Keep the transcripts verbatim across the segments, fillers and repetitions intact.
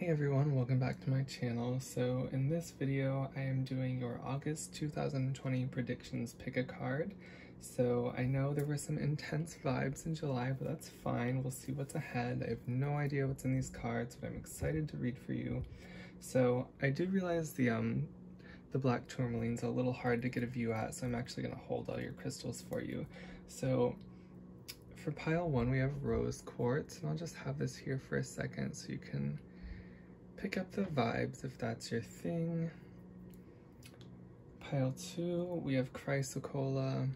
Hey everyone, welcome back to my channel. So in this video I am doing your August two thousand twenty predictions pick a card. So I know there were some intense vibes in July, but that's fine. We'll see what's ahead. I have no idea what's in these cards, but I'm excited to read for you. So I did realize the um the Black Tourmaline's a little hard to get a view at, so I'm actually going to hold all your crystals for you. So for pile one we have Rose Quartz, and I'll just have this here for a second so you can pick up the vibes if that's your thing. Pile two, we have Chrysocolla.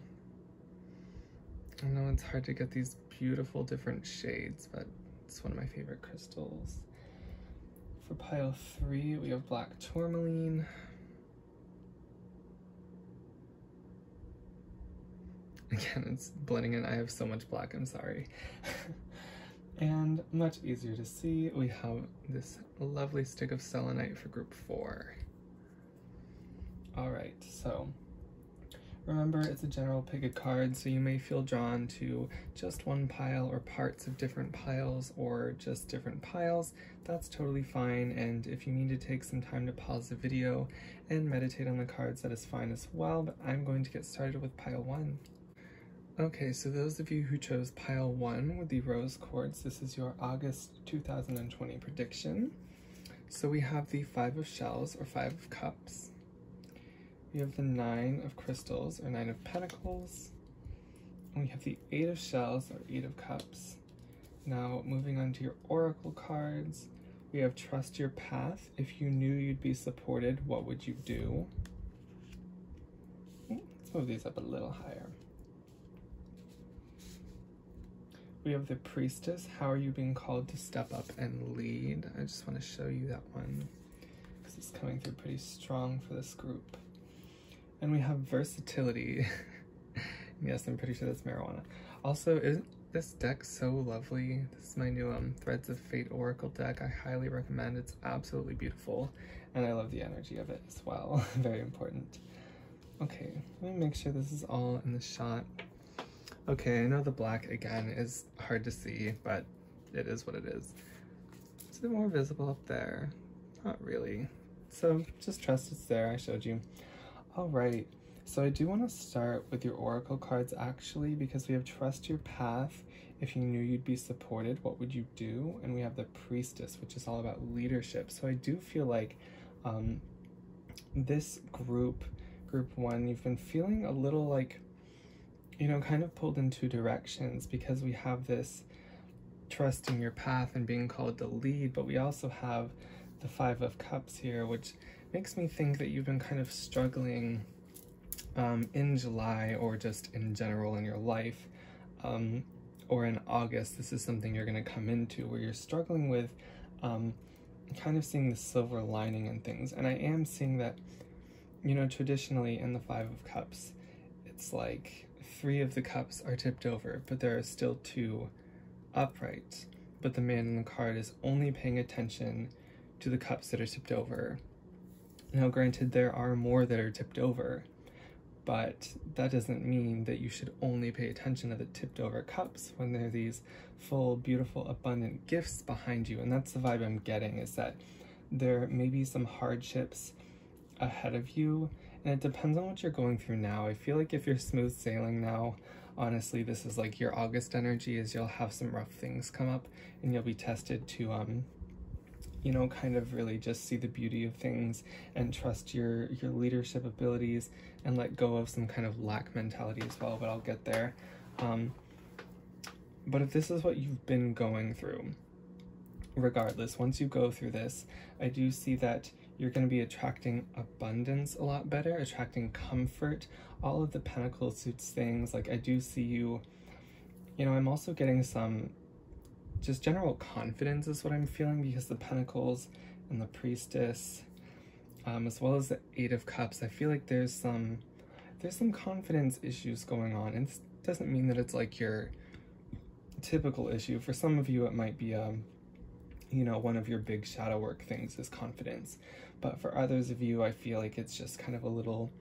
I know it's hard to get these beautiful different shades, but it's one of my favorite crystals. For pile three, we have Black Tourmaline. Again, it's blending in. I have so much black, I'm sorry. And much easier to see, we have this lovely stick of Selenite for group four. Alright, so remember it's a general pick a card, so you may feel drawn to just one pile or parts of different piles or just different piles. That's totally fine, and if you need to take some time to pause the video and meditate on the cards, that is fine as well, but I'm going to get started with pile one. Okay, so those of you who chose pile one with the Rose Quartz, this is your August two thousand twenty prediction. So we have the Five of Shells, or Five of Cups. We have the Nine of Crystals, or Nine of Pentacles. And we have the Eight of Shells, or Eight of Cups. Now, moving on to your Oracle cards, we have Trust Your Path. If you knew you'd be supported, what would you do? Let's move these up a little higher. We have the Priestess, how are you being called to step up and lead? I just want to show you that one because it's coming through pretty strong for this group. And we have Versatility. Yes, I'm pretty sure that's marijuana. Also, isn't this deck so lovely? This is my new um, Threads of Fate Oracle deck. I highly recommend it. It's absolutely beautiful. And I love the energy of it as well. Very important. Okay, let me make sure this is all in the shot. Okay, I know the black, again, is hard to see, but it is what it is. Is it more visible up there? Not really. So just trust it's there, I showed you. Alright, so I do want to start with your Oracle cards, actually, because we have Trust Your Path. If you knew you'd be supported, what would you do? And we have the Priestess, which is all about leadership. So I do feel like um, this group, group one, you've been feeling a little like, you know, kind of pulled in two directions, because we have this trusting your path and being called to lead, but we also have the Five of Cups here, which makes me think that you've been kind of struggling um, in July, or just in general in your life, um, or in August. This is something you're going to come into where you're struggling with um, kind of seeing the silver lining in things. And I am seeing that, you know, traditionally in the Five of Cups, it's like three of the cups are tipped over, but there are still two upright. But the man in the card is only paying attention to the cups that are tipped over. Now, granted, there are more that are tipped over, but that doesn't mean that you should only pay attention to the tipped over cups when there are these full, beautiful, abundant gifts behind you. And that's the vibe I'm getting, is that there may be some hardships ahead of you, and it depends on what you're going through now. I feel like if you're smooth sailing now, honestly, this is like your August energy, is you'll have some rough things come up and you'll be tested to, um, you know, kind of really just see the beauty of things and trust your, your leadership abilities and let go of some kind of lack mentality as well, but I'll get there. Um, but if this is what you've been going through, regardless, once you go through this, I do see that you're going to be attracting abundance a lot better, attracting comfort. All of the Pentacle suits things. Like, I do see you, you know, I'm also getting some just general confidence is what I'm feeling, because the Pentacles and the Priestess, um, as well as the Eight of Cups, I feel like there's some, there's some confidence issues going on. And this doesn't mean that it's like your typical issue. For some of you, it might be, um, you know, one of your big shadow work things is confidence. But for others of you, I feel like it's just kind of a little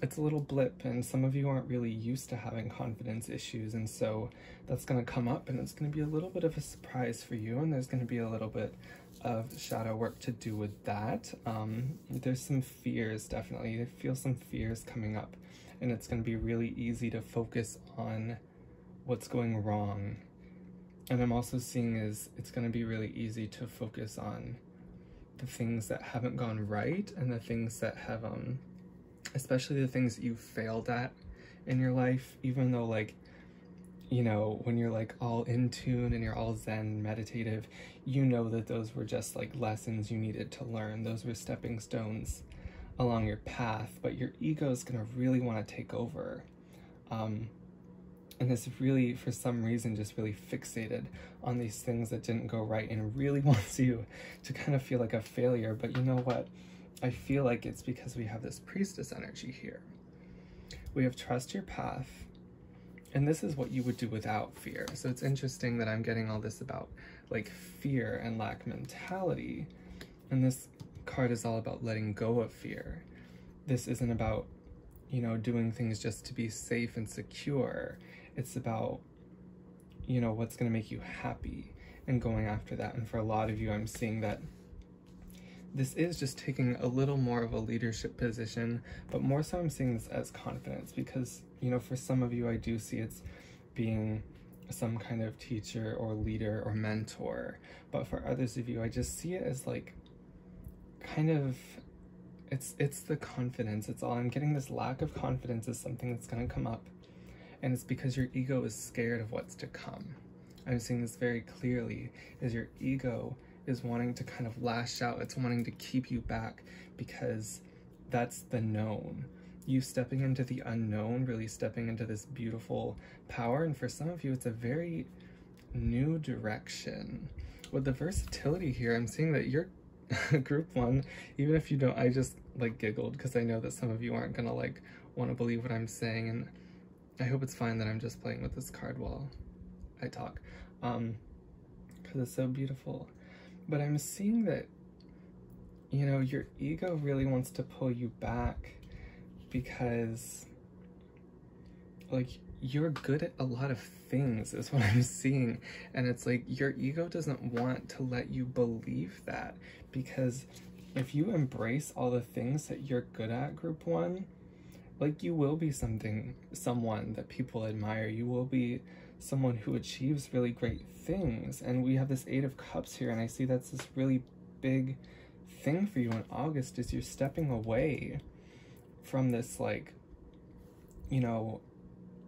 it's a little blip, and some of you aren't really used to having confidence issues, and so that's going to come up, and it's going to be a little bit of a surprise for you, and there's going to be a little bit of shadow work to do with that. Um, there's some fears, definitely. I feel some fears coming up, and it's going to be really easy to focus on what's going wrong. And I'm also seeing is it's going to be really easy to focus on the things that haven't gone right, and the things that have, um, especially the things that you failed at in your life, even though, like, you know, when you're like all in tune and you're all zen and meditative, you know that those were just like lessons you needed to learn. Those were stepping stones along your path, but your ego is going to really want to take over. Um, and it's really, for some reason, just really fixated on these things that didn't go right, and really wants you to kind of feel like a failure. But you know what? I feel like it's because we have this priestess energy here. We have trust your path, and this is what you would do without fear. So it's interesting that I'm getting all this about like fear and lack mentality, and this card is all about letting go of fear. This isn't about, you know, doing things just to be safe and secure. It's about, you know, what's going to make you happy and going after that. And for a lot of you, I'm seeing that this is just taking a little more of a leadership position, but more so I'm seeing this as confidence, because, you know, for some of you, I do see it's being some kind of teacher or leader or mentor. But for others of you, I just see it as like kind of, it's, it's the confidence. It's all I'm getting. This lack of confidence is something that's going to come up, and it's because your ego is scared of what's to come. I'm seeing this very clearly, is your ego is wanting to kind of lash out. It's wanting to keep you back, because that's the known. You stepping into the unknown, really stepping into this beautiful power. And for some of you, it's a very new direction. With the versatility here, I'm seeing that you're group one, even if you don't, I just like giggled because I know that some of you aren't gonna like want to believe what I'm saying, and I hope it's fine that I'm just playing with this card while I talk, um, because it's so beautiful. But I'm seeing that, you know, your ego really wants to pull you back, because, like, you're good at a lot of things is what I'm seeing. And it's like your ego doesn't want to let you believe that, because if you embrace all the things that you're good at, group one, like, you will be something, someone that people admire. You will be someone who achieves really great things. And we have this Eight of Cups here, and I see that's this really big thing for you in August, is you're stepping away from this, like, you know,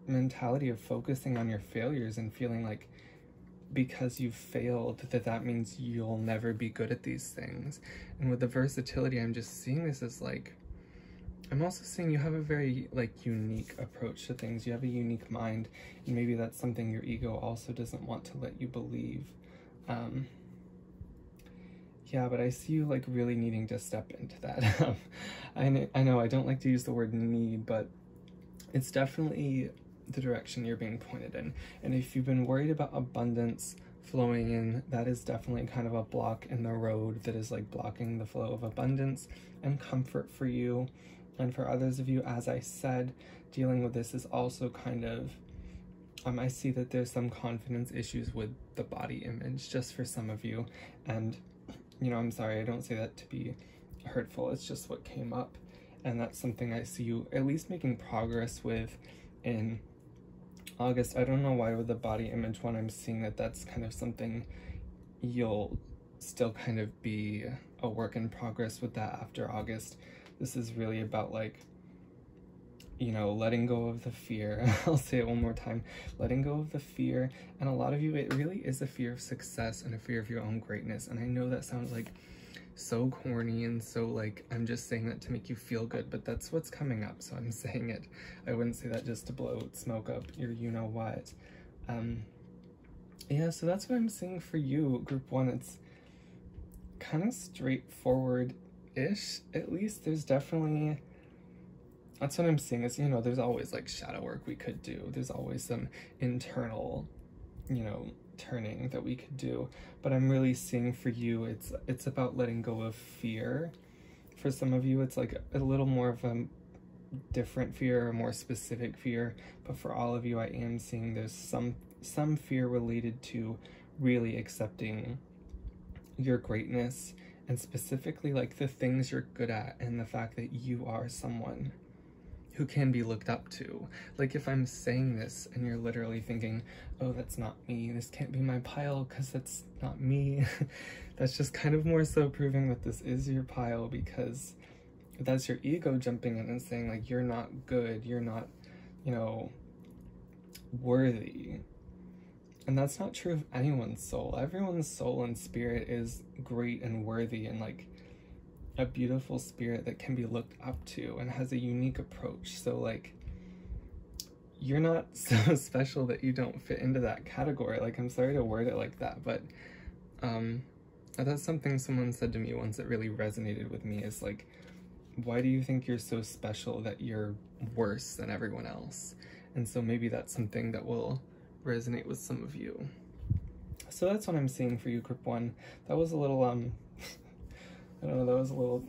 mentality of focusing on your failures and feeling like because you've failed that that means you'll never be good at these things. And with the versatility, I'm just seeing this as like, I'm also seeing you have a very like unique approach to things. You have a unique mind, and maybe that's something your ego also doesn't want to let you believe. Um, yeah, but I see you like really needing to step into that. I, know, I know I don't like to use the word need, but it's definitely the direction you're being pointed in. And if you've been worried about abundance flowing in, that is definitely kind of a block in the road that is like blocking the flow of abundance and comfort for you. And for others of you, as I said, dealing with this is also kind of, um, I see that there's some confidence issues with the body image, just for some of you. And, you know, I'm sorry, I don't say that to be hurtful. It's just what came up. And that's something I see you at least making progress with in August. I don't know why with the body image one, I'm seeing that that's kind of something you'll still kind of be a work in progress with that after August. This is really about, like, you know, letting go of the fear. I'll say it one more time, letting go of the fear. And a lot of you, it really is a fear of success and a fear of your own greatness. And I know that sounds like so corny and so like, I'm just saying that to make you feel good, but that's what's coming up. So I'm saying it. I wouldn't say that just to blow smoke up your you know what. Um, yeah, so that's what I'm seeing for you, group one. It's kind of straightforward ish at least. There's definitely, that's what I'm seeing, is, you know, there's always like shadow work we could do, there's always some internal, you know, turning that we could do, but I'm really seeing for you it's it's about letting go of fear. For some of you, it's like a little more of a different fear or more specific fear, but for all of you, I am seeing there's some some fear related to really accepting your greatness, and specifically like the things you're good at and the fact that you are someone who can be looked up to. Like if I'm saying this and you're literally thinking, oh, that's not me, this can't be my pile because that's not me, that's just kind of more so proving that this is your pile, because that's your ego jumping in and saying like, you're not good, you're not, you know, worthy. And that's not true of anyone's soul. Everyone's soul and spirit is great and worthy and like a beautiful spirit that can be looked up to and has a unique approach. So like, you're not so special that you don't fit into that category. Like, I'm sorry to word it like that, but um, that's something someone said to me once that really resonated with me, is like, why do you think you're so special that you're worse than everyone else? And so maybe that's something that will resonate with some of you. So that's what I'm seeing for you, group one. That was a little, um, I don't know, that was a little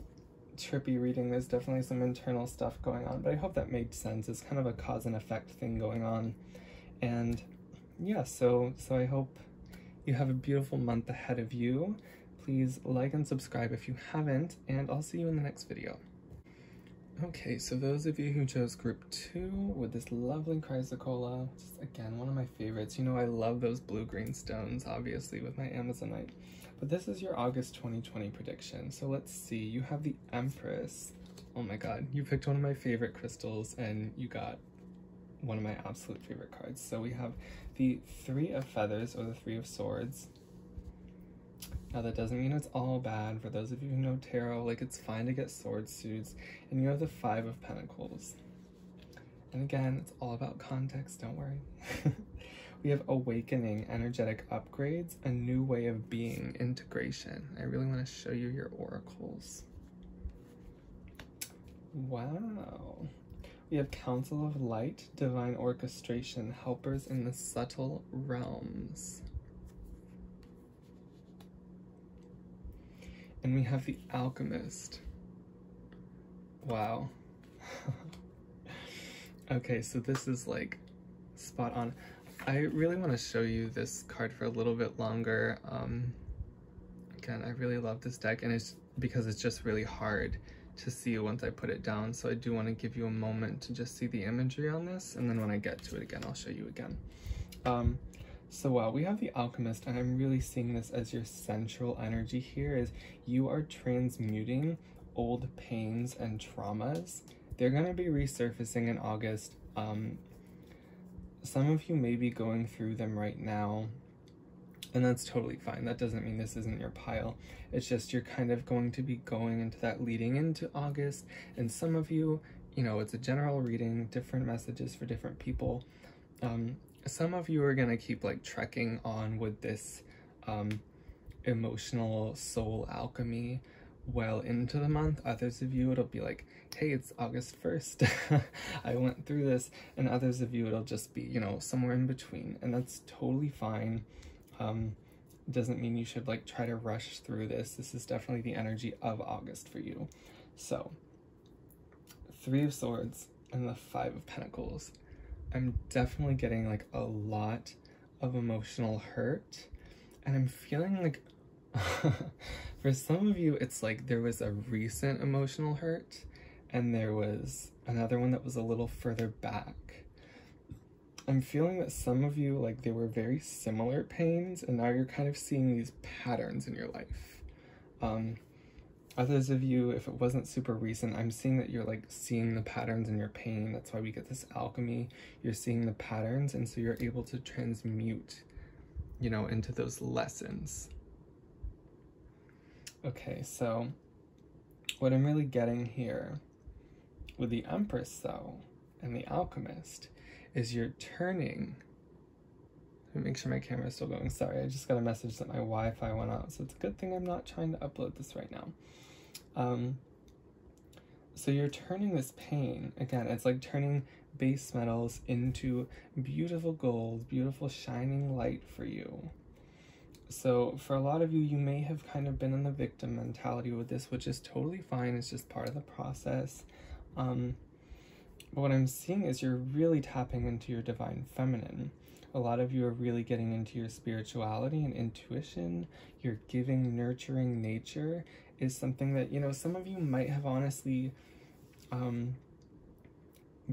trippy reading. There's definitely some internal stuff going on, but I hope that made sense. It's kind of a cause and effect thing going on. And yeah, so, so I hope you have a beautiful month ahead of you. Please like and subscribe if you haven't, and I'll see you in the next video. Okay, so those of you who chose group two with this lovely Chrysocolla, just again, one of my favorites. You know, I love those blue-green stones, obviously, with my Amazonite. But this is your August twenty twenty prediction. So let's see, you have the Empress. Oh my God, you picked one of my favorite crystals and you got one of my absolute favorite cards. So we have the Three of Feathers, or the Three of Swords. Now that doesn't mean it's all bad. For those of you who know tarot, like, it's fine to get sword suits. And you have the Five of Pentacles. And again, it's all about context, don't worry. We have awakening, energetic upgrades, a new way of being, integration. I really want to show you your oracles. Wow. We have Council of Light, divine orchestration, helpers in the subtle realms. And we have the Alchemist. Wow. Okay, so this is like spot on. I really want to show you this card for a little bit longer. Um, again, I really love this deck, and it's because it's just really hard to see once I put it down. So I do want to give you a moment to just see the imagery on this, and then when I get to it again, I'll show you again. Um, So wow, we have the Alchemist, and I'm really seeing this as your central energy here is you are transmuting old pains and traumas. They're going to be resurfacing in August. Um, some of you may be going through them right now, and that's totally fine. That doesn't mean this isn't your pile. It's just you're kind of going to be going into that leading into August, and some of you, you know, it's a general reading, different messages for different people. Um, Some of you are going to keep like trekking on with this um, emotional soul alchemy well into the month. Others of you, it'll be like, hey, it's August first. I went through this. And others of you, it'll just be, you know, somewhere in between. And that's totally fine. Um, doesn't mean you should like try to rush through this. This is definitely the energy of August for you. So, Three of Swords and the Five of Pentacles. I'm definitely getting like a lot of emotional hurt, and I'm feeling like for some of you it's like there was a recent emotional hurt and there was another one that was a little further back. I'm feeling that some of you, like, they were very similar pains, and now you're kind of seeing these patterns in your life. Um, Others of you, if it wasn't super recent, I'm seeing that you're like seeing the patterns in your pain. That's why we get this alchemy. You're seeing the patterns, and so you're able to transmute, you know, into those lessons. Okay, so what I'm really getting here with the Empress, though, and the Alchemist, is you're turning... Let me make sure my camera is still going. Sorry, I just got a message that my Wi-Fi went out, so it's a good thing I'm not trying to upload this right now. Um, so you're turning this pain, again, it's like turning base metals into beautiful gold, beautiful shining light for you. So for a lot of you, you may have kind of been in the victim mentality with this, which is totally fine. It's just part of the process. Um, But what I'm seeing is you're really tapping into your divine feminine. A lot of you are really getting into your spirituality and intuition. Your giving, nurturing nature is something that, you know, some of you might have honestly um,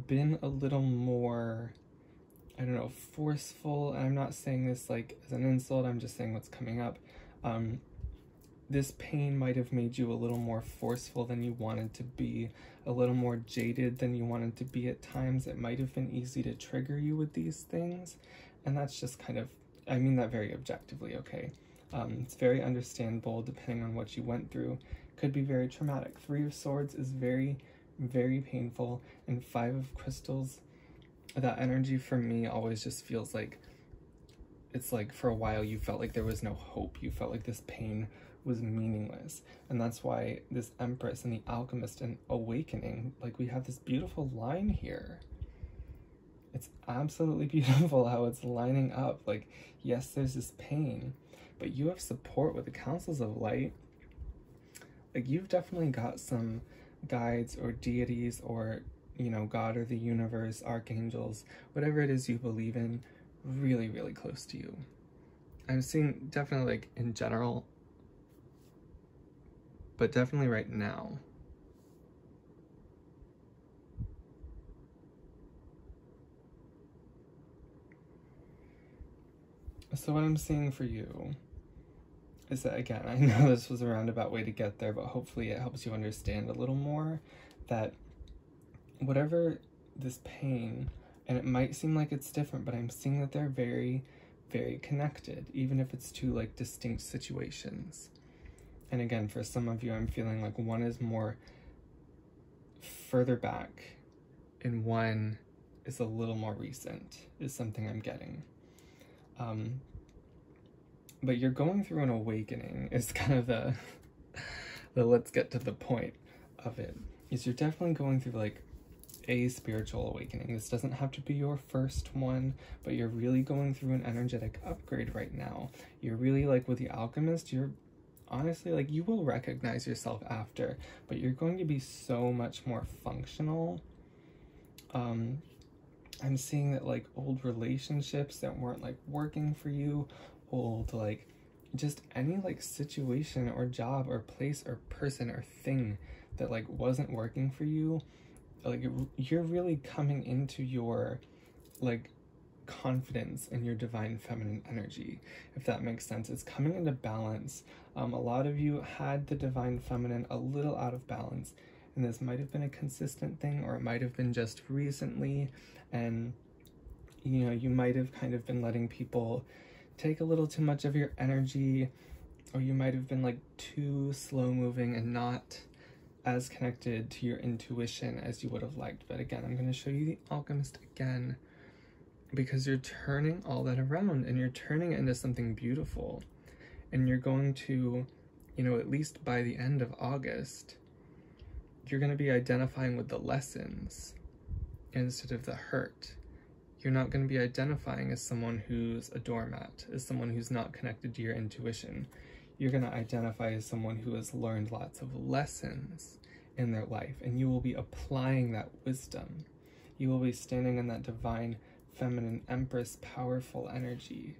been a little more, I don't know, forceful. And I'm not saying this like as an insult, I'm just saying what's coming up. Um, this pain might have made you a little more forceful than you wanted to be, a little more jaded than you wanted to be at times. It might have been easy to trigger you with these things. And that's just kind of, I mean that very objectively, okay? Um, it's very understandable depending on what you went through. Could be very traumatic. Three of Swords is very, very painful. And Five of Crystals, that energy for me always just feels like, it's like for a while you felt like there was no hope. You felt like this pain was meaningless. And that's why this Empress and the Alchemist and Awakening, like we have this beautiful line here. It's absolutely beautiful how it's lining up. Like, yes, there's this pain, but you have support with the Councils of Light. Like, you've definitely got some guides or deities or, you know, God or the universe, archangels, whatever it is you believe in, really, really close to you. I'm seeing definitely like in general, but definitely right now. So what I'm seeing for you is that, again, I know this was a roundabout way to get there, but hopefully it helps you understand a little more that whatever this pain, and it might seem like it's different, but I'm seeing that they're very, very connected, even if it's two like distinct situations. And again, for some of you, I'm feeling like one is more further back and one is a little more recent, is something I'm getting. Um, but you're going through an awakening is kind of the, the let's get to the point of it, is you're definitely going through like a spiritual awakening. This doesn't have to be your first one, but you're really going through an energetic upgrade right now. You're really like with the Alchemist, you're honestly, like, you will recognize yourself after, but you're going to be so much more functional. Um, I'm seeing that, like, old relationships that weren't, like, working for you, old, like, just any, like, situation or job or place or person or thing that, like, wasn't working for you, like, you're really coming into your, like, confidence in your divine feminine energy, if that makes sense. It's coming into balance. Um, a lot of you had the divine feminine a little out of balance, and this might have been a consistent thing, or it might have been just recently, and, you know, you might have kind of been letting people take a little too much of your energy, or you might have been, like, too slow-moving and not as connected to your intuition as you would have liked. But again, I'm going to show you the Alchemist again, because you're turning all that around and you're turning it into something beautiful. And you're going to, you know, at least by the end of August, you're going to be identifying with the lessons instead of the hurt. You're not going to be identifying as someone who's a doormat, as someone who's not connected to your intuition. You're going to identify as someone who has learned lots of lessons in their life, and you will be applying that wisdom. You will be standing in that divine feminine Empress powerful energy.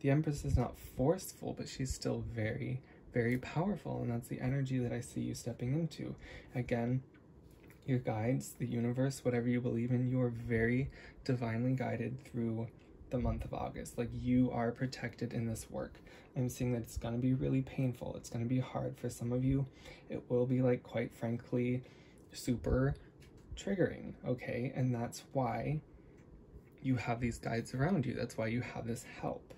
The Empress is not forceful, but she's still very, very powerful, and that's the energy that I see you stepping into. Again, your guides, the universe, whatever you believe in, you are very divinely guided through the month of August. Like, you are protected in this work. I'm seeing that it's going to be really painful. It's going to be hard for some of you. It will be, like, quite frankly, super triggering, okay? And that's why you have these guides around you. That's why you have this help,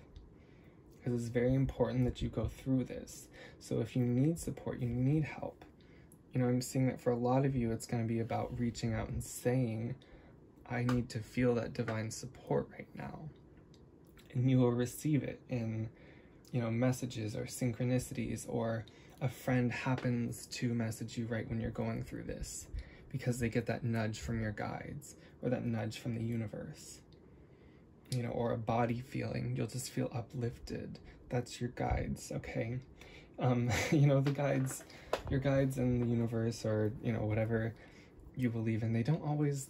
because it's very important that you go through this. So if you need support, you need help. You know, I'm seeing that for a lot of you, it's going to be about reaching out and saying, I need to feel that divine support right now. And you will receive it in, you know, messages or synchronicities, or a friend happens to message you right when you're going through this, because they get that nudge from your guides or that nudge from the universe. You know, or a body feeling, you'll just feel uplifted. That's your guides, okay? Um, you know, the guides, your guides in the universe, or, you know, whatever you believe in, they don't always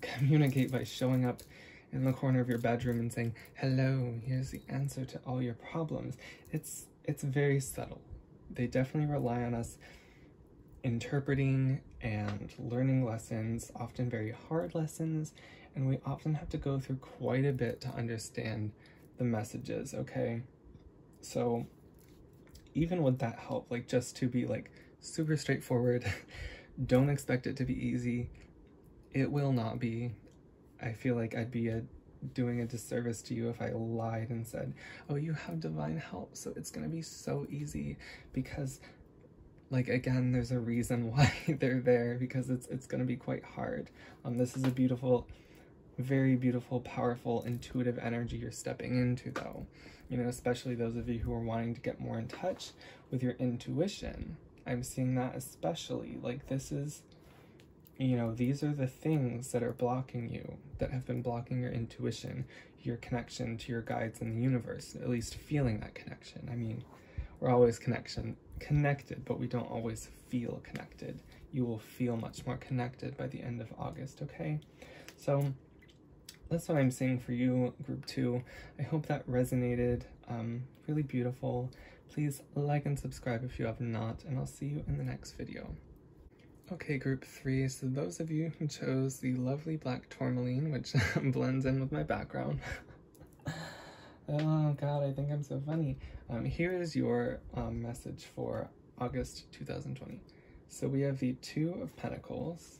Communicate by showing up in the corner of your bedroom and saying, hello, here's the answer to all your problems. It's, it's very subtle. They definitely rely on us interpreting and learning lessons, often very hard lessons, and we often have to go through quite a bit to understand the messages, okay? So even with that help, like just to be like super straightforward, don't expect it to be easy. It will not be. I feel like I'd be a, doing a disservice to you if I lied and said, oh, you have divine help, so it's gonna be so easy, because like, again, there's a reason why they're there, because it's it's going to be quite hard. Um, this is a beautiful, very beautiful, powerful, intuitive energy you're stepping into, though. You know, especially those of you who are wanting to get more in touch with your intuition. I'm seeing that especially. Like, this is, you know, these are the things that are blocking you, that have been blocking your intuition, your connection to your guides in the universe, at least feeling that connection. I mean, we're always connection connected, but we don't always feel connected. You will feel much more connected by the end of August, okay? So that's what I'm saying for you, group two. I hope that resonated. Um, really beautiful. Please like and subscribe if you have not, and I'll see you in the next video. Okay, group three, so those of you who chose the lovely black tourmaline, which blends in with my background. Oh God, I think I'm so funny. Um, here is your um, message for August two thousand twenty. So we have the Two of Pentacles.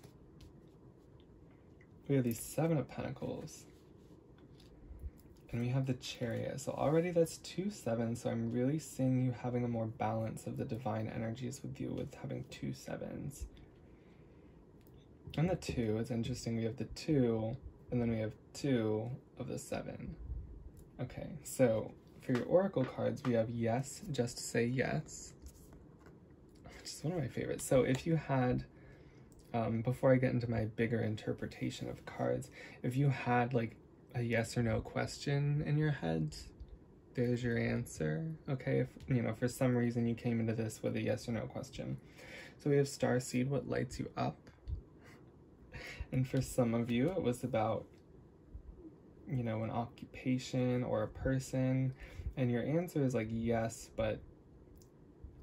We have the Seven of Pentacles. And we have the Chariot. So already that's two sevens, so I'm really seeing you having a more balance of the divine energies with you, with having two sevens. And the two, it's interesting, we have the two, and then we have two of the seven. Okay, so for your oracle cards, we have yes, just say yes, which is one of my favorites. So if you had, um, before I get into my bigger interpretation of cards, if you had like a yes or no question in your head, there's your answer, okay? If, you know, for some reason you came into this with a yes or no question. So we have Starseed, what lights you up? And for some of you, it was about, you know, an occupation or a person, and your answer is like yes, but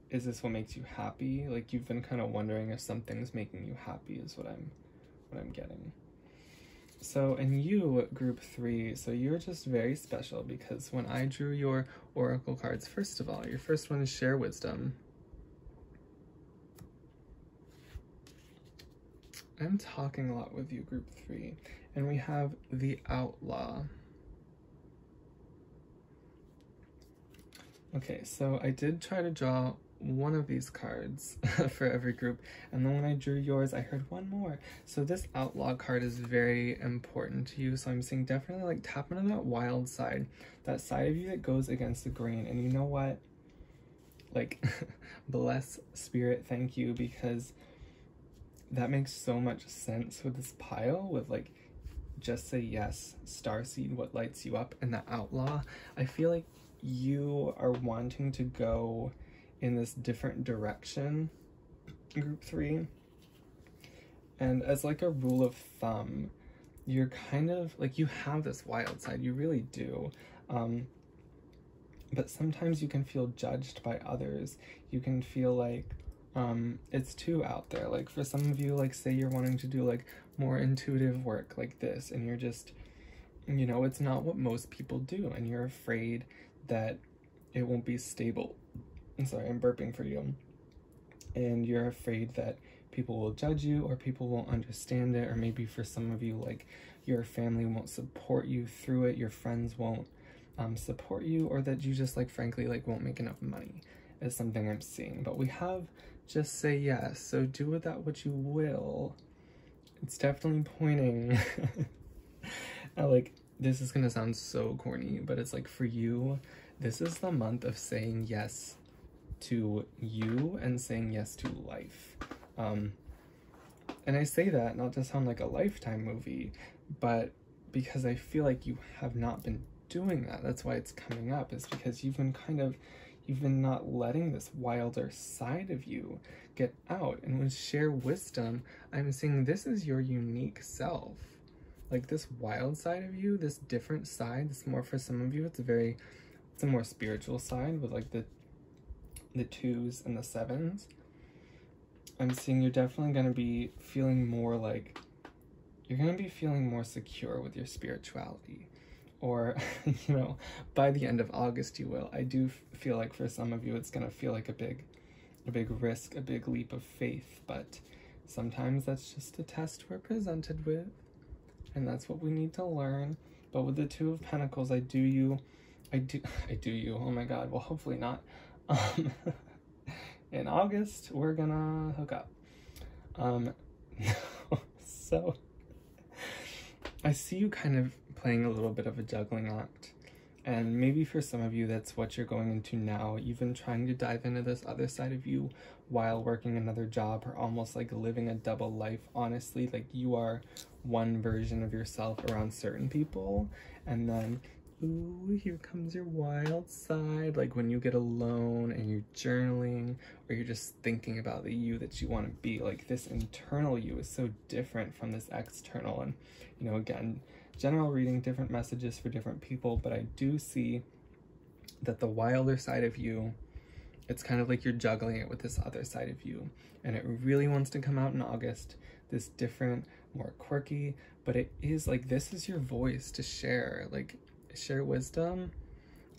is this what makes you happy? Like, you've been kind of wondering if something's making you happy is what I'm what I'm getting. So, and you, group three, so you're just very special, because when I drew your oracle cards, first of all, your first one is share wisdom. I'm talking a lot with you, group three. And we have the Outlaw. Okay, so I did try to draw one of these cards for every group, and then when I drew yours, I heard one more. So this Outlaw card is very important to you, so I'm saying definitely like tap into that wild side, that side of you that goes against the grain. And you know what? Like, bless spirit, thank you, because that makes so much sense with this pile, with like just say yes, Starseed, what lights you up, and the Outlaw. I feel like you are wanting to go in this different direction, group three. And as like a rule of thumb, you're kind of like, you have this wild side, you really do. Um, but sometimes you can feel judged by others. You can feel like, Um, it's too out there. Like, for some of you, like, say you're wanting to do like more intuitive work like this, and you're just, you know, it's not what most people do, and you're afraid that it won't be stable. I'm sorry, I'm burping for you. And you're afraid that people will judge you, or people won't understand it, or maybe for some of you, like, your family won't support you through it, your friends won't um, support you, or that you just, like, frankly, like, won't make enough money, is something I'm seeing. But we have just say yes, so do with that what you will. It's definitely pointing at, like, this is gonna sound so corny, but it's like, for you, this is the month of saying yes to you and saying yes to life. Um, and I say that not to sound like a Lifetime movie, but because I feel like you have not been doing that. That's why it's coming up, is because you've been kind of, you've been not letting this wilder side of you get out. And with share wisdom, I'm seeing this is your unique self. like this wild side of you, this different side, this more for some of you, it's a very, it's a more spiritual side with like the, the twos and the sevens. I'm seeing you're definitely going to be feeling more like, you're going to be feeling more secure with your spirituality. Or, you know, by the end of August you will. I do feel like for some of you it's going to feel like a big, a big risk, a big leap of faith, but sometimes that's just a test we're presented with, and that's what we need to learn. But with the Two of Pentacles, I do you, I do, I do you, oh my god, well hopefully not. Um, in August, we're gonna hook up. Um, so, I see you kind of playing a little bit of a juggling act, and maybe for some of you that's what you're going into now, even trying to dive into this other side of you while working another job, or almost like living a double life, honestly. Like, you are one version of yourself around certain people, and then, ooh, here comes your wild side, like when you get alone and you're journaling, or you're just thinking about the you that you want to be. Like, this internal you is so different from this external, and, you know, again, general reading, different messages for different people, but I do see that the wilder side of you, it's kind of like you're juggling it with this other side of you, and it really wants to come out in August, this different, more quirky, but it is like, this is your voice to share, like, share wisdom.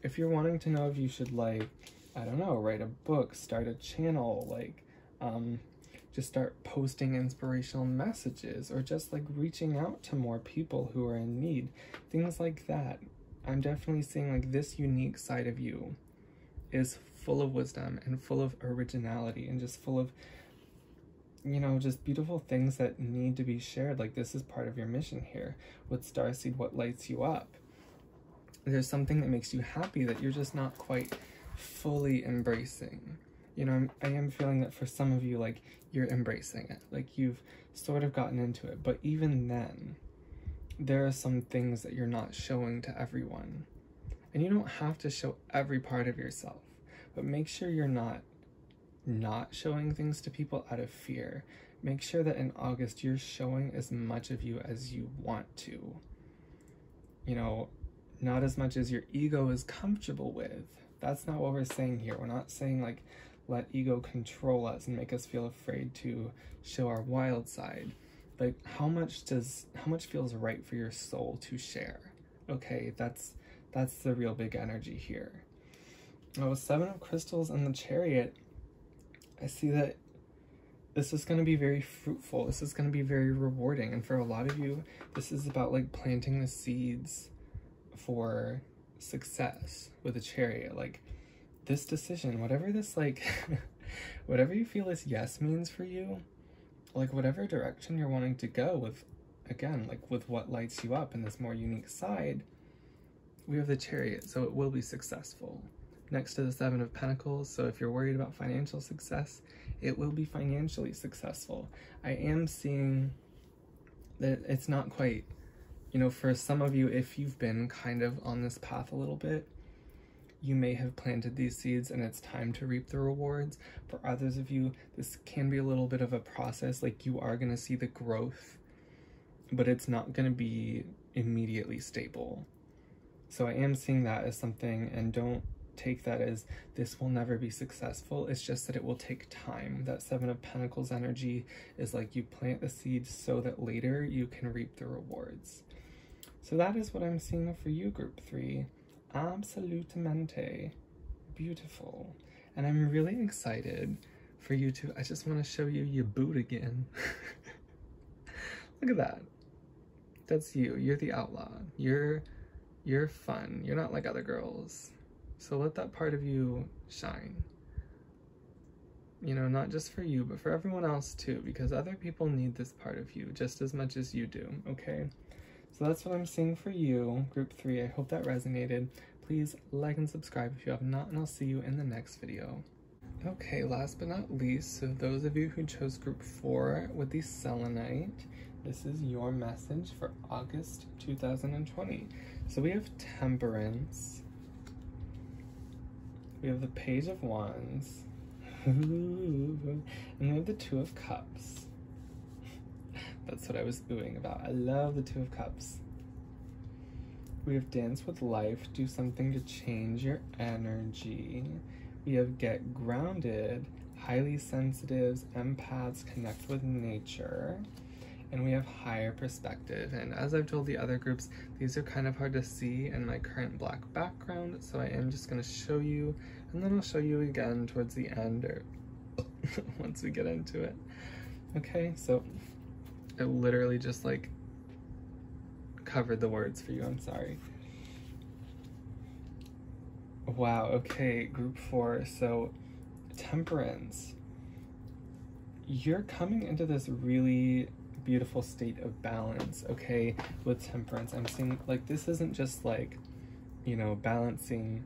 If you're wanting to know if you should, like, I don't know, write a book, start a channel, like, um, just start posting inspirational messages, or just like reaching out to more people who are in need, things like that. I'm definitely seeing like this unique side of you is full of wisdom and full of originality and just full of, you know, just beautiful things that need to be shared. Like, this is part of your mission here with Starseed, what lights you up. There's something that makes you happy that you're just not quite fully embracing. You know, I'm, I am feeling that for some of you, like, you're embracing it. Like, you've sort of gotten into it. But even then, there are some things that you're not showing to everyone. And you don't have to show every part of yourself. But make sure you're not not showing things to people out of fear. Make sure that in August, you're showing as much of you as you want to. You know, not as much as your ego is comfortable with. That's not what we're saying here. We're not saying, like, let ego control us and make us feel afraid to show our wild side. Like, how much does, how much feels right for your soul to share? Okay, that's, that's the real big energy here. Now, with Seven of Crystals and the Chariot, I see that this is going to be very fruitful. This is going to be very rewarding. And for a lot of you, this is about, like, planting the seeds for success with a Chariot. Like, this decision, whatever this, like, whatever you feel this yes means for you, like, whatever direction you're wanting to go with, again, like, with what lights you up and this more unique side, we have the Chariot, so it will be successful. Next to the Seven of Pentacles, so if you're worried about financial success, it will be financially successful. I am seeing that it's not quite, you know, for some of you, if you've been kind of on this path a little bit, you may have planted these seeds and it's time to reap the rewards. For others of you, this can be a little bit of a process. Like, you are going to see the growth, but it's not going to be immediately stable. So I am seeing that as something, and don't take that as this will never be successful. It's just that it will take time. That Seven of Pentacles energy is like you plant the seeds so that later you can reap the rewards. So that is what I'm seeing for you, group three. Absolutamente beautiful. And I'm really excited for you to, I just want to show you your boot again. Look at that. That's you. You're the outlaw. You're, you're fun. You're not like other girls. So let that part of you shine. You know, not just for you, but for everyone else too, because other people need this part of you just as much as you do, okay? So that's what I'm seeing for you, group three. I hope that resonated. Please like and subscribe if you have not, and I'll see you in the next video. Okay, last but not least, so those of you who chose group four with the Selenite, this is your message for August two thousand twenty. So we have Temperance. We have the Page of Wands. And we have the Two of Cups. That's what I was oohing about. I love the Two of Cups. We have Dance with Life. Do something to change your energy. We have Get Grounded. Highly sensitives, empaths, connect with nature. And we have Higher Perspective. And as I've told the other groups, these are kind of hard to see in my current black background, so I am just going to show you, and then I'll show you again towards the end, or once we get into it. Okay, so I literally just like covered the words for you, I'm sorry. Wow, okay, group four, so Temperance. You're coming into this really beautiful state of balance, okay, with Temperance. I'm seeing, like, this isn't just, like, you know, balancing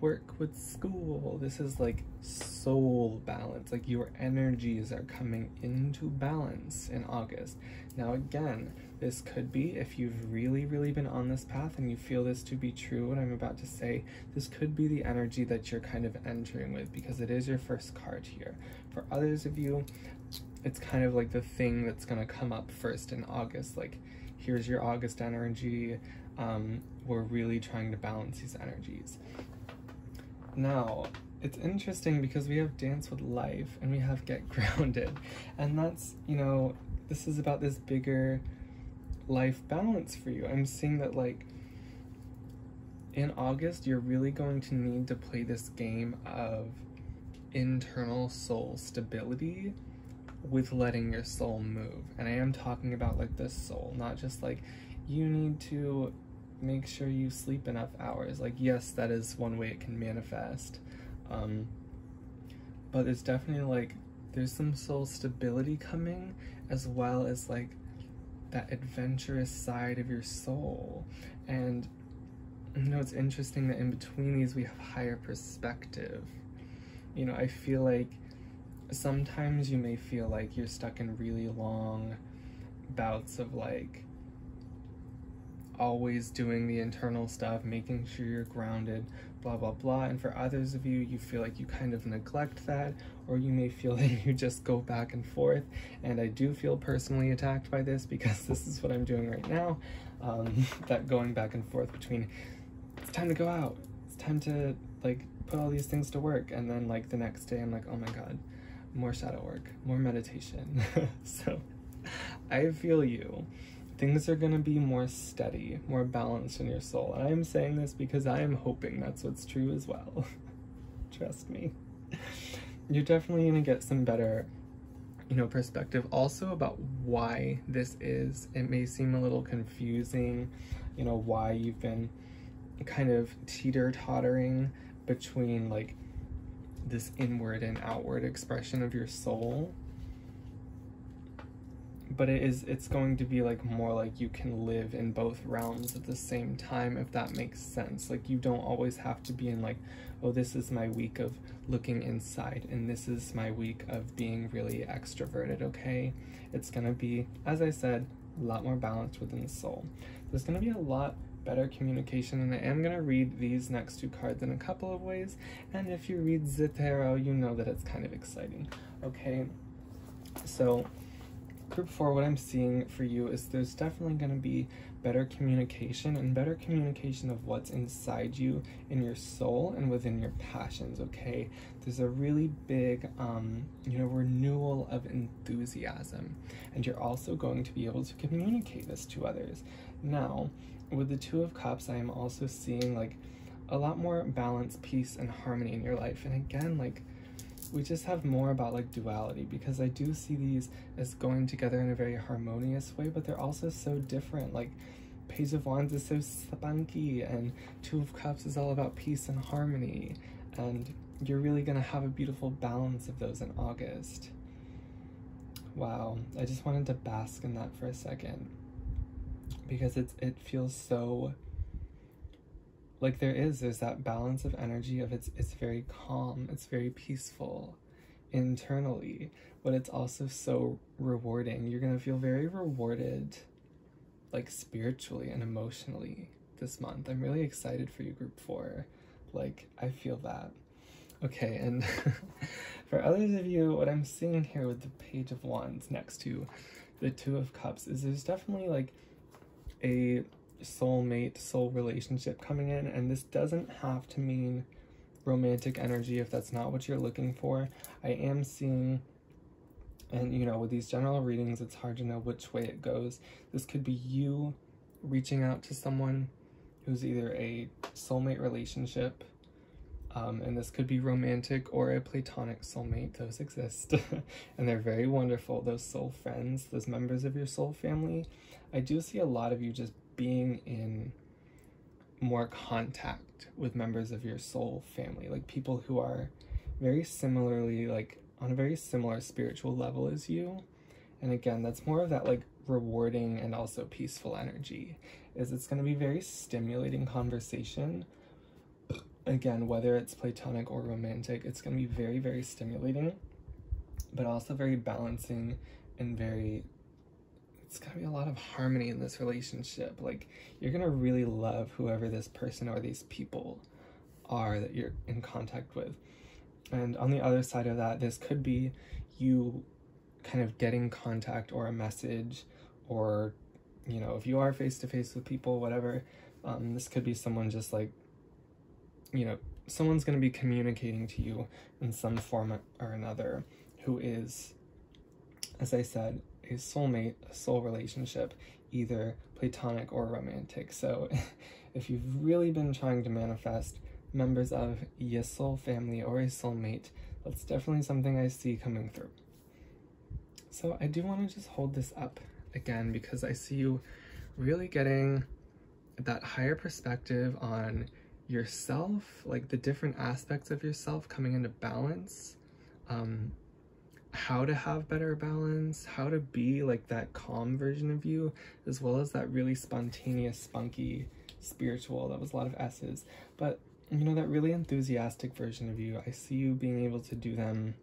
work with school. This is, like, soul balance. Like, your energies are coming into balance in August. Now, again, this could be, if you've really, really been on this path and you feel this to be true, what I'm about to say, this could be the energy that you're kind of entering with, because it is your first card here. For others of you, it's kind of like the thing that's going to come up first in August. Like, here's your August energy. Um, we're really trying to balance these energies. Now, it's interesting because we have Dance with Life and we have Get Grounded. And that's, you know, this is about this bigger life balance for you. I'm seeing that, like, in August, you're really going to need to play this game of internal soul stability with letting your soul move. And I am talking about, like, the soul, not just like you need to make sure you sleep enough hours. Like, yes, that is one way it can manifest, um but it's definitely like there's some soul stability coming, as well as like that adventurous side of your soul. And you know, it's interesting that in between these we have Higher Perspective. You know, I feel like sometimes you may feel like you're stuck in really long bouts of like always doing the internal stuff, making sure you're grounded, blah blah blah. And for others of you, you feel like you kind of neglect that, or you may feel that you just go back and forth. And I do feel personally attacked by this, because this is what I'm doing right now, um, that going back and forth between it's time to go out, it's time to like put all these things to work, and then like the next day I'm like, oh my god, more shadow work, more meditation. So I feel you. Things are going to be more steady, more balanced in your soul. And I'm saying this because I am hoping that's what's true as well. Trust me. You're definitely going to get some better, you know, perspective also about why this is. It may seem a little confusing, you know, why you've been kind of teeter-tottering between like this inward and outward expression of your soul. But it is, it's going to be like more like you can live in both realms at the same time, if that makes sense. Like, you don't always have to be in like, oh, this is my week of looking inside and this is my week of being really extroverted, okay? It's gonna be, as I said, a lot more balanced within the soul. There's gonna be a lot better communication, and I am going to read these next two cards in a couple of ways, and if you read the tarot, you know that it's kind of exciting. Okay, so group four, what I'm seeing for you is there's definitely going to be better communication, and better communication of what's inside you, in your soul, and within your passions, okay? There's a really big, um, you know, renewal of enthusiasm, and you're also going to be able to communicate this to others. Now, with the Two of Cups, I am also seeing, like, a lot more balance, peace, and harmony in your life. And again, like, we just have more about, like, duality, because I do see these as going together in a very harmonious way, but they're also so different. Like, Page of Wands is so spunky, and Two of Cups is all about peace and harmony. And you're really going to have a beautiful balance of those in August. Wow. I just wanted to bask in that for a second, because it's, it feels so, like there is, there's that balance of energy of it's, it's very calm, it's very peaceful internally, but it's also so rewarding. You're going to feel very rewarded, like spiritually and emotionally this month. I'm really excited for you, group four. Like, I feel that. Okay, and for others of you, what I'm seeing here with the Page of Wands next to the Two of Cups is there's definitely like a soulmate, soul relationship coming in, and this doesn't have to mean romantic energy if that's not what you're looking for. I am seeing, and you know, with these general readings, it's hard to know which way it goes. This could be you reaching out to someone who's either a soulmate relationship, um, and this could be romantic, or a platonic soulmate. Those exist, and they're very wonderful, those soul friends, those members of your soul family. I do see a lot of you just being in more contact with members of your soul family, like people who are very similarly, like on a very similar spiritual level as you. And again, that's more of that like rewarding and also peaceful energy. Is it's going to be very stimulating conversation. Again, whether it's platonic or romantic, it's going to be very, very stimulating, but also very balancing and very, it's going to be a lot of harmony in this relationship. Like, you're going to really love whoever this person or these people are that you're in contact with. And on the other side of that, this could be you kind of getting contact or a message, or, you know, if you are face-to-face with people, whatever, um, this could be someone just like, you know, someone's going to be communicating to you in some form or another who is, as I said, a soulmate, a soul relationship, either platonic or romantic. So if you've really been trying to manifest members of your soul family or a soulmate, that's definitely something I see coming through. So I do want to just hold this up again, because I see you really getting that higher perspective on yourself, like the different aspects of yourself coming into balance. Um, how to have better balance, how to be like that calm version of you, as well as that really spontaneous, spunky, spiritual, that was a lot of S's, but you know, that really enthusiastic version of you. I see you being able to do them,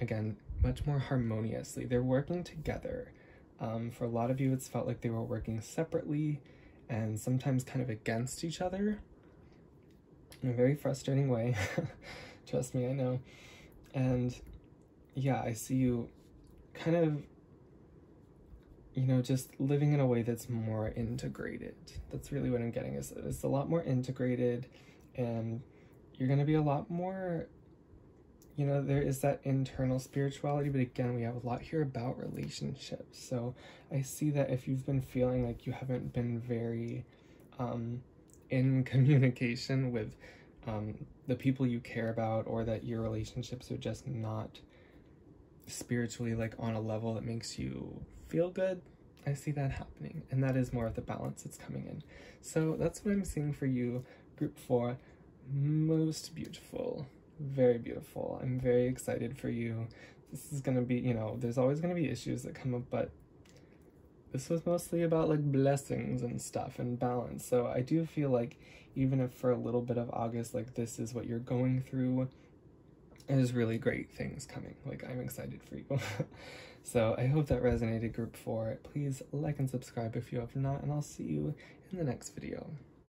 again, much more harmoniously. They're working together. Um, for a lot of you, it's felt like they were working separately and sometimes kind of against each other in a very frustrating way. Trust me, I know. And yeah, I see you kind of, you know, just living in a way that's more integrated. That's really what I'm getting, is it's a lot more integrated, and you're going to be a lot more, you know, there is that internal spirituality, but again, we have a lot here about relationships. So I see that if you've been feeling like you haven't been very um, in communication with um, the people you care about, or that your relationships are just not spiritually like on a level that makes you feel good, I see that happening, and that is more of the balance that's coming in. So that's what I'm seeing for you, group four. Most beautiful, very beautiful. I'm very excited for you. This is gonna be, you know, there's always gonna be issues that come up, but this was mostly about like blessings and stuff and balance. So I do feel like even if for a little bit of August, like this is what you're going through, there's really great things coming. Like, I'm excited for you. So I hope that resonated, group four. Please like and subscribe if you have not, and I'll see you in the next video.